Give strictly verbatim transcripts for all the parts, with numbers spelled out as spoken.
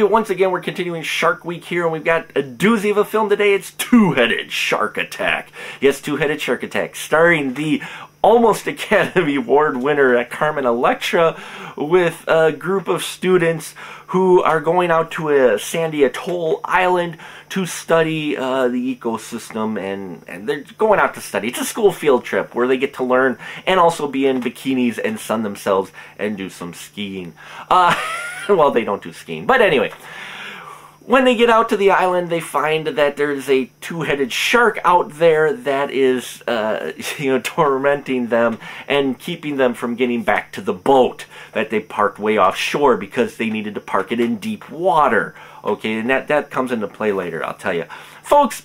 you. Once again, we're continuing Shark Week here, and we've got a doozy of a film today. It's Two-Headed Shark Attack. Yes, Two-Headed Shark Attack, starring the almost Academy Award winner Carmen Electra with a group of students who are going out to a Sandy Atoll Island to study uh, the ecosystem, and, and they're going out to study. It's a school field trip where they get to learn and also be in bikinis and sun themselves and do some skiing. Uh, well, they don't do skiing, but anyway. When they get out to the island, they find that there's a two-headed shark out there that is, uh, you know, tormenting them and keeping them from getting back to the boat that they parked way offshore because they needed to park it in deep water. Okay, and that, that comes into play later, I'll tell you. Folks,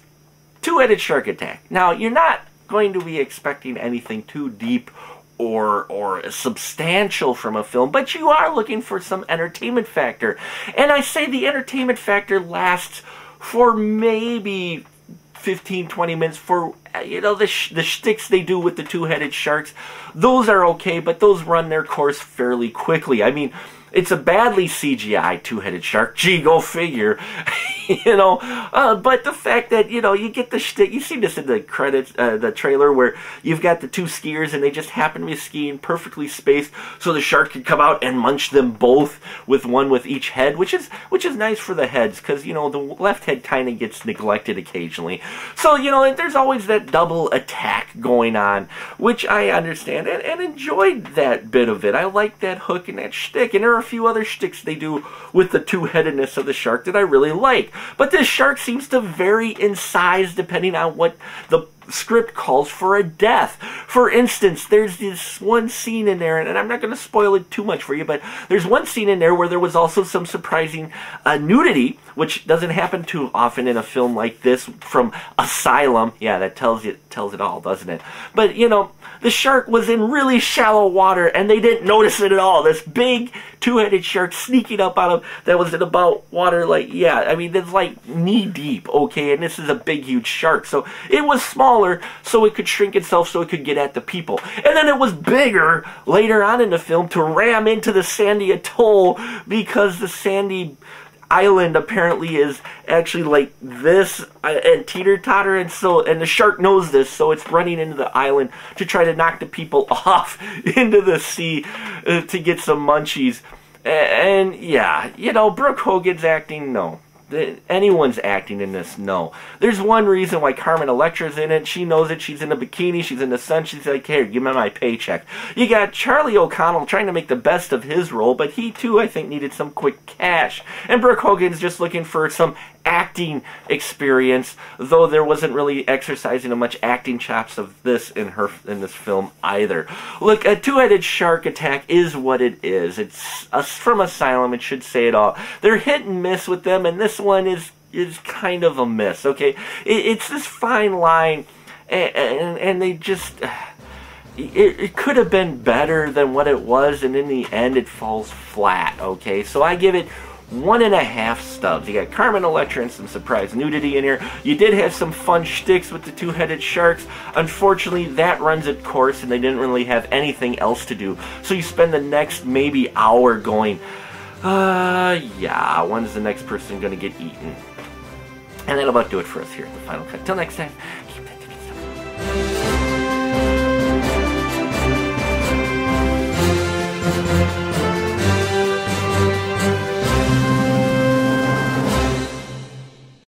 two-headed shark attack. Now, you're not going to be expecting anything too deep or or substantial from a film, but you are looking for some entertainment factor. And I say the entertainment factor lasts for maybe fifteen, twenty minutes for, you know, the, sh the shticks they do with the two-headed sharks. Those are okay, but those run their course fairly quickly. I mean, it's a badly C G I two-headed shark. Gee, go figure. You know, uh, but the fact that, you know, you get the shtick, you see this in the credits, uh, the trailer, where you've got the two skiers and they just happen to be skiing perfectly spaced so the shark can come out and munch them both with one with each head, which is which is nice for the heads because, you know, the left head kind of gets neglected occasionally. So, you know, there's always that double attack going on, which I understand and, and enjoyed that bit of it. I like that hook and that shtick, and there are a few other shticks they do with the two-headedness of the shark that I really like. But this shark seems to vary in size depending on what the script calls for a death. For instance, there's this one scene in there, and I'm not going to spoil it too much for you, but there's one scene in there where there was also some surprising uh, nudity, which doesn't happen too often in a film like this, from Asylum. Yeah, that tells it, tells it all, doesn't it? But, you know, the shark was in really shallow water, and they didn't notice it at all. This big two-headed shark sneaking up out of, that was in about water, like, yeah, I mean, it's like knee-deep, okay, and this is a big, huge shark. So it was small, so it could shrink itself so it could get at the people. And then it was bigger later on in the film to ram into the Sandy Atoll, because the Sandy Island apparently is actually like this and teeter-totter, and so and the shark knows this, so it's running into the island to try to knock the people off into the sea uh, to get some munchies. And, and yeah, you know, Brooke Hogan's acting, no. Anyone's acting in this, no. There's one reason why Carmen Electra's in it. She knows it. She's in a bikini. She's in the sun. She's like, here, give me my paycheck. You got Charlie O'Connell trying to make the best of his role, but he, too, I think, needed some quick cash. And Brooke Hogan's just looking for some acting experience, though there wasn't really exercising much acting chops of this in her in this film either. Look, a two-headed shark attack is what it is. It's a, from Asylum. It should say it all. They're hit and miss with them, and this one is is kind of a miss. Okay, it, it's this fine line, and and, and they just. It, it could have been better than what it was, and in the end, it falls flat. Okay, so I give it one and a half stubs. You got Carmen Electra and some surprise nudity in here. You did have some fun shticks with the two-headed sharks. Unfortunately, that runs its course, and they didn't really have anything else to do. So you spend the next maybe hour going, uh, yeah, when's the next person going to get eaten? And that'll about do it for us here at The Final Cut. Till next time, keep it